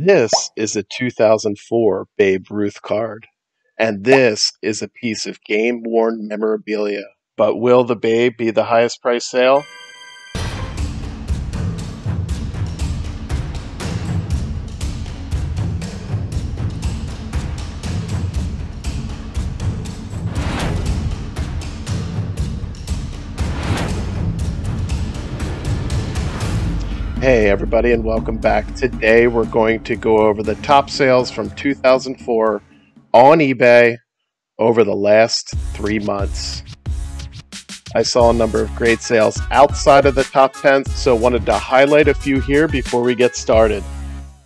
This is a 2004 Babe Ruth card, and this is a piece of game-worn memorabilia. But will the Babe be the highest price sale? Hey everybody, and welcome back. Today we're going to go over the top sales from 2004 on eBay over the last 3 months. I saw a number of great sales outside of the top 10, so wanted to highlight a few here before we get started.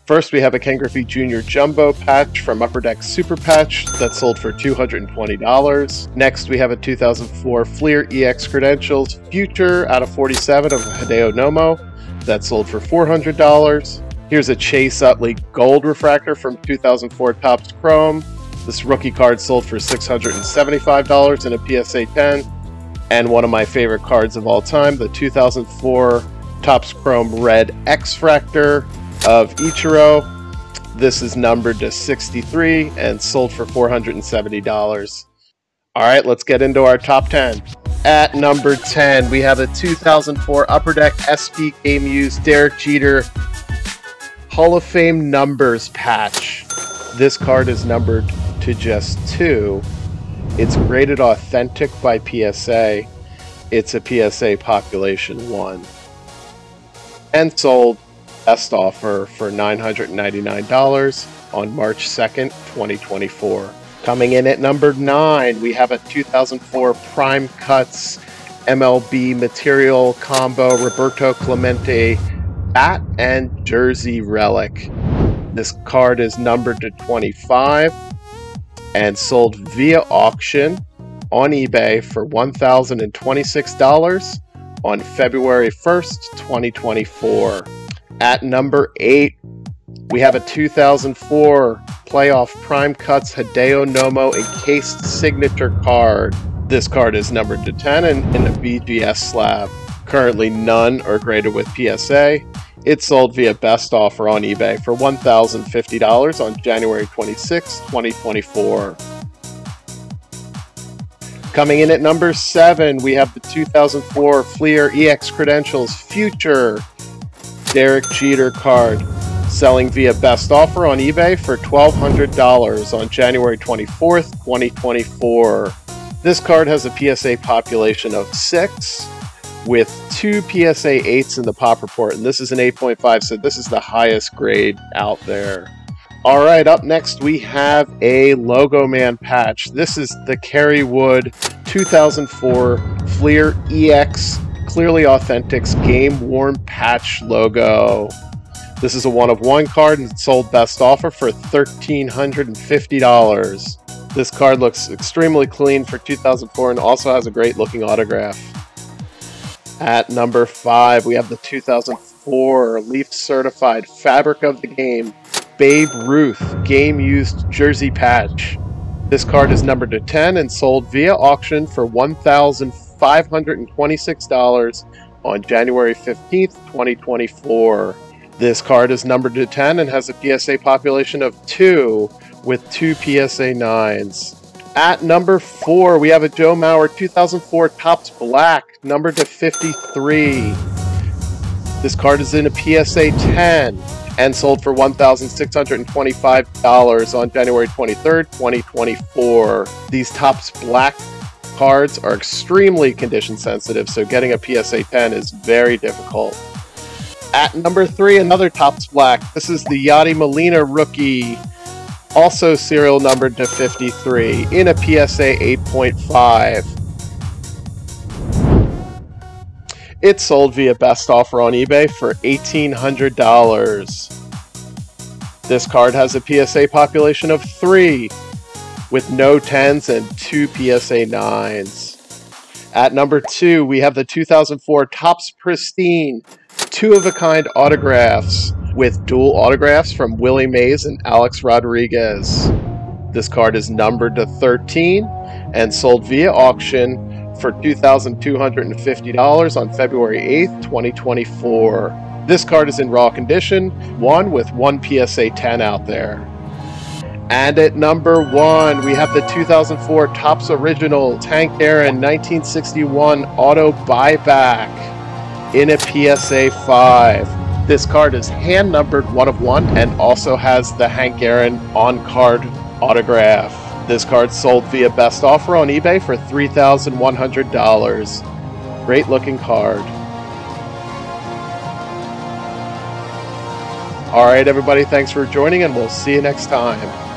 First, we have a Ken Griffey Jr. Jumbo Patch from Upper Deck Super Patch that sold for $220. Next, we have a 2004 Fleer E-X Credentials Future out of 47 of Hideo Nomo that sold for $400. Here's a Chase Utley Gold Refractor from 2004 Topps Chrome. This rookie card sold for $675 in a PSA 10. And one of my favorite cards of all time, the 2004 Topps Chrome Red X-Fractor of Ichiro. This is numbered to 63 and sold for $470. All right, let's get into our top 10. At number 10, we have a 2004 Upper Deck SB Game Used Derek Jeter Hall of Fame Numbers Patch. This card is numbered to just 2. It's graded authentic by PSA. It's a PSA population 1. And sold best offer for $999 on March 2nd, 2024. Coming in at number 9, we have a 2004 Prime Cuts MLB material combo Roberto Clemente bat and jersey relic. This card is numbered to 25 and sold via auction on eBay for $1,026 on February 1st, 2024. At number 8, we have a 2004 Playoff Prime Cuts Hideo Nomo encased signature card. This card is numbered to 10 and in a BGS slab. Currently none are graded with PSA. It's sold via best offer on eBay for $1,050 on January 26, 2024. Coming in at number 7, we have the 2004 Fleer EX Credentials Future Derek Jeter card, selling via best offer on eBay for $1,200 on January 24th, 2024. This card has a PSA population of 6 with 2 PSA 8s in the pop report, and this is an 8.5, so this is the highest grade out there. All right, up next we have a Logo Man patch. This is the Kerry Wood 2004 Fleer EX Clearly Authentics Game Worn Patch Logo. This is a 1-of-1 card and sold best offer for $1,350. This card looks extremely clean for 2004 and also has a great looking autograph. At number 5, we have the 2004 Leaf Certified Fabric of the Game Babe Ruth Game Used Jersey Patch. This card is numbered to 10 and sold via auction for $1,526 on January 15th, 2024. This card is numbered to 10 and has a PSA population of 2 with 2 PSA 9s. At number 4, we have a Joe Mauer 2004 Topps Black, numbered to 53. This card is in a PSA 10 and sold for $1,625 on January 23rd, 2024. These Topps Black cards are extremely condition sensitive, so getting a PSA 10 is very difficult. At number 3, another Topps Black. This is the Yadier Molina rookie, also serial numbered to 53, in a PSA 8.5. It's sold via best offer on eBay for $1,800. This card has a PSA population of 3, with no 10s and 2 PSA 9s. At number 2, we have the 2004 Topps Pristine 2-of-a-kind autographs with dual autographs from Willie Mays and Alex Rodriguez. This card is numbered to 13 and sold via auction for $2,250 on February 8th, 2024. This card is in raw condition, one with one PSA 10 out there. And at number one, we have the 2004 Topps Originals Hank Aaron 1961 auto buyback in a PSA 5. This card is hand numbered 1 of 1 and also has the Hank Aaron on card autograph. This card sold via best offer on eBay for $3,100. Great looking card. All right, everybody, thanks for joining, and we'll see you next time.